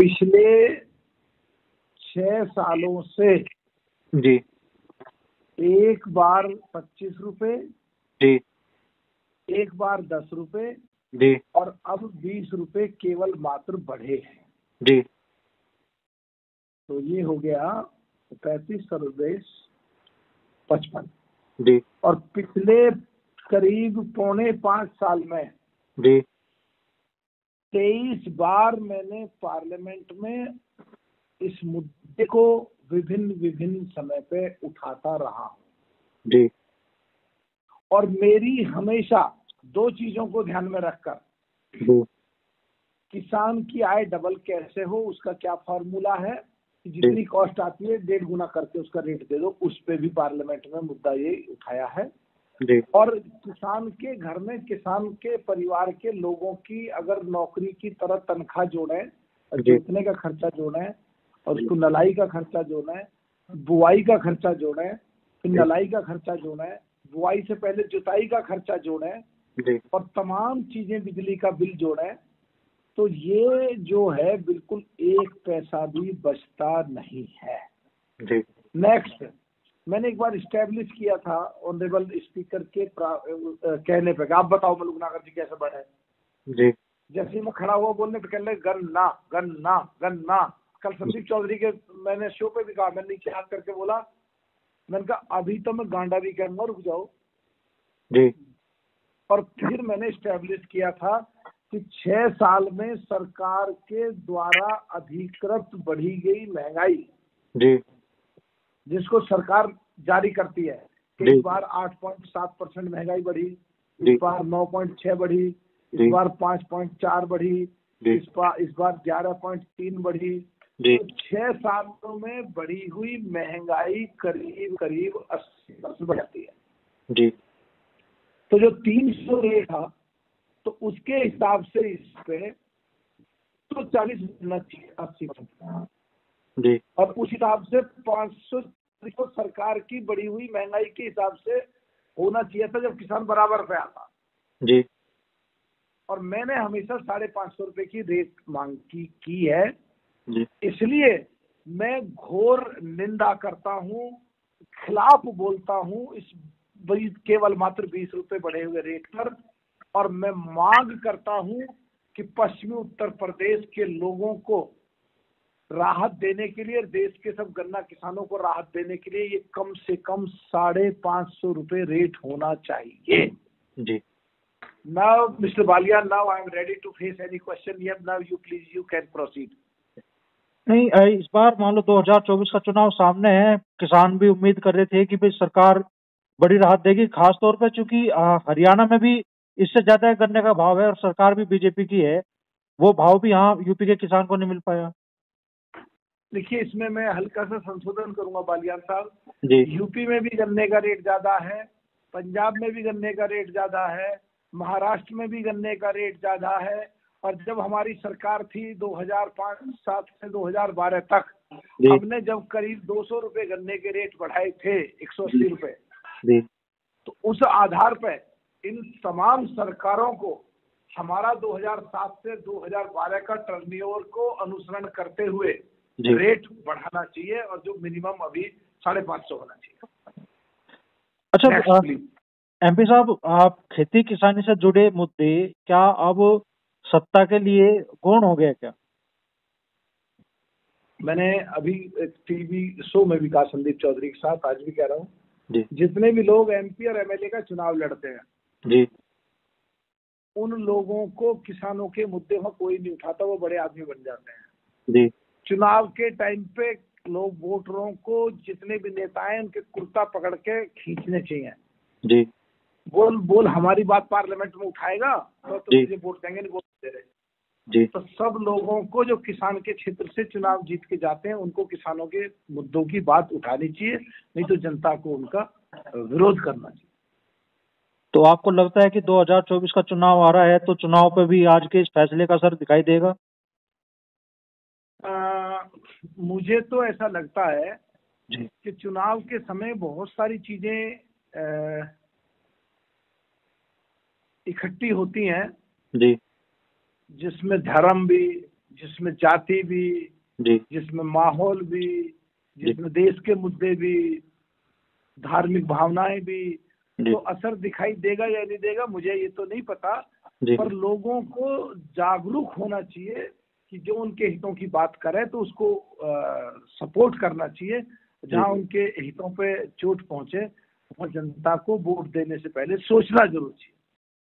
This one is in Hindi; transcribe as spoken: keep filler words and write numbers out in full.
पिछले छह सालों से जी एक बार पच्चीस रुपए जी, एक बार दस रुपए जी, और अब बीस रुपए केवल मात्र बढ़े हैं जी। तो ये हो गया पैंतीस सर्वदेश पचपन जी। और पिछले करीब पौने पांच साल में जी तेईस बार मैंने पार्लियामेंट में इस मुद्दे को विभिन्न विभिन्न समय पे उठाता रहा हूं जी। और मेरी हमेशा दो चीजों को ध्यान में रखकर जी, किसान की आय डबल कैसे हो, उसका क्या फॉर्मूला है, जितनी कॉस्ट आती है डेढ़ गुना करके उसका रेट दे दो, उस पे भी पार्लियामेंट में मुद्दा ये उठाया है। और किसान के घर में किसान के परिवार के लोगों की अगर नौकरी की तरह तनख्वाह जोड़े, जोतने का खर्चा जोड़े और उसको नलाई का खर्चा जोड़े, बुआई का खर्चा जोड़े, फिर नलाई का खर्चा जोड़े, बुआई से पहले जुताई का खर्चा जोड़े और तमाम चीजें बिजली का बिल जोड़े, तो ये जो है बिल्कुल एक पैसा भी बचता नहीं है। नेक्स्ट मैंने एक बार स्टैब्लिश किया था ऑनरेबल स्पीकर के कहने पे, आप बताओ मलूक नागर जी कैसे बढ़े जी। जैसे मैं खड़ा हुआ बोलने पे कहने लगे गन्ना गन्ना गन्ना। कल संदीप चौधरी के मैंने शो पे भी कहा, मैंने नीचे हाथ करके बोला, मैंने कहा अभी तो मैं गांडा भी कहूंगा, रुक जाओ जी। और फिर मैंने स्टैब्लिश किया था कि छह साल में सरकार के द्वारा अधिकृत बढ़ी गई महंगाई जी, जिसको सरकार जारी करती है, इस बार आठ पॉइंट सात परसेंट महंगाई बढ़ी, इस बार नौ पॉइंट छह बढ़ी, इस बार पाँच पॉइंट चार बढ़ी, इस बार इस बार ग्यारह पॉइंट तीन बढ़ी। तो छह सालों में बढ़ी हुई महंगाई करीब करीब अस्सी परसेंट बढ़ जाती है जी। तो जो तीन सौ रेट था तो उसके हिसाब से इस पे तो चालीस अस्सी परसेंट जी। और उस हिसाब से पाँच सौ सरकार की बढ़ी हुई महंगाई के हिसाब से होना चाहिए था जब किसान बराबर पे आता जी। और मैंने हमेशा साढ़े पाँच सौ रुपए की रेट मांग की, की है जी। इसलिए मैं घोर निंदा करता हूँ, खिलाफ बोलता हूँ इस केवल मात्र बीस रुपए बढ़े हुए रेट पर। और मैं मांग करता हूँ कि पश्चिमी उत्तर प्रदेश के लोगों को राहत देने के लिए, देश के सब गन्ना किसानों को राहत देने के लिए ये कम से कम साढ़े पाँच सौ रुपये रेट होना चाहिए जी। Now mister Ballia, now I am ready to face any question, now you please you can proceed. नहीं, इस बार मान लो दो हज़ार चौबीस का चुनाव सामने है, किसान भी उम्मीद कर रहे थे कि भाई सरकार बड़ी राहत देगी, खासतौर पर चूंकि हरियाणा में भी इससे ज्यादा गन्ने का भाव है और सरकार भी बीजेपी की है, वो भाव भी यहाँ यूपी के किसान को नहीं मिल पाया। देखिए, इसमें मैं हल्का सा संशोधन करूंगा बालियान साहब, यूपी में भी गन्ने का रेट ज्यादा है, पंजाब में भी गन्ने का रेट ज्यादा है, महाराष्ट्र में भी गन्ने का रेट ज्यादा है। और जब हमारी सरकार थी दो हज़ार पाँच सात से दो हज़ार बारह तक, हमने जब करीब दो सौ रुपए गन्ने के रेट बढ़ाए थे, एक सौ अस्सी रुपए, तो उस आधार पर इन तमाम सरकारों को हमारा दो हज़ार सात से दो हज़ार बारह का टर्नओवर को अनुसरण करते हुए रेट बढ़ाना चाहिए, और जो मिनिमम अभी साढ़े पाँच सौ होना चाहिए। अच्छा एमपी साहब, आप खेती किसानी से जुड़े मुद्दे क्या अब सत्ता के लिए गौण हो गया क्या? मैंने अभी टीवी शो में भी कहा संदीप चौधरी के साथ, आज भी कह रहा हूँ, जितने भी लोग एमपी और एमएलए का चुनाव लड़ते हैं जी, उन लोगों को किसानों के मुद्दे में कोई नहीं उठाता, वो बड़े आदमी बन जाते हैं जी। चुनाव के टाइम पे लोग वोटरों को जितने भी नेता हैं उनके कुर्ता पकड़ के खींचने चाहिए जी, बोल बोल हमारी बात पार्लियामेंट में उठाएगा तो तुझे वोट देंगे, नहीं वोट दे रहे जी। तो सब लोगों को जो किसान के क्षेत्र से चुनाव जीत के जाते हैं उनको किसानों के मुद्दों की बात उठानी चाहिए, नहीं तो जनता को उनका विरोध करना चाहिए। तो आपको लगता है कि दो हज़ार चौबीस का चुनाव आ रहा है तो चुनाव पे भी आज के इस फैसले का असर दिखाई देगा? मुझे तो ऐसा लगता है कि चुनाव के समय बहुत सारी चीजें इकट्ठी होती हैं जी, जिसमें धर्म भी, जिसमें जाति भी, जिसमें माहौल भी, जिसमें देश के मुद्दे भी, धार्मिक भावनाएं भी, तो असर दिखाई देगा या नहीं देगा मुझे ये तो नहीं पता, पर लोगों को जागरूक होना चाहिए कि जो उनके हितों की बात करें तो उसको आ, सपोर्ट करना चाहिए, जहां उनके हितों पे चोट पहुंचे और जनता को वोट देने से पहले सोचना जरूर चाहिए।